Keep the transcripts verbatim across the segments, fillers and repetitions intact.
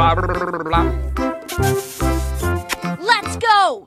blah, blah, blah, blah, blah. Let's go!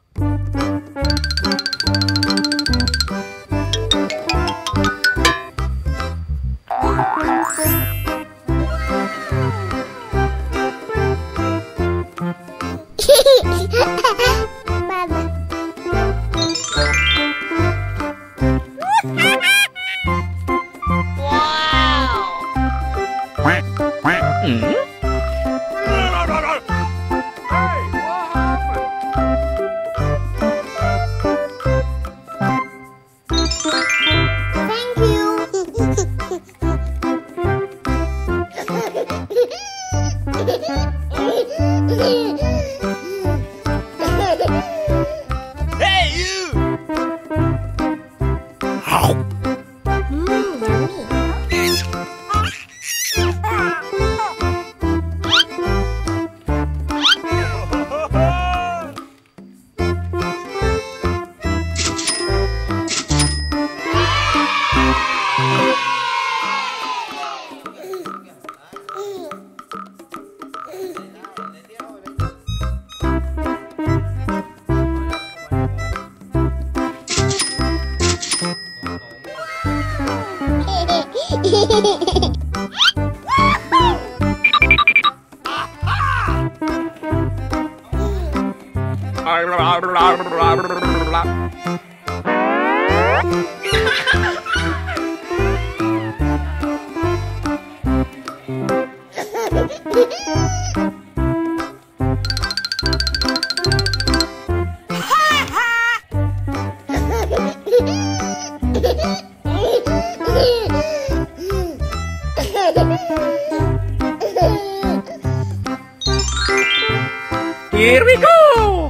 Here we go!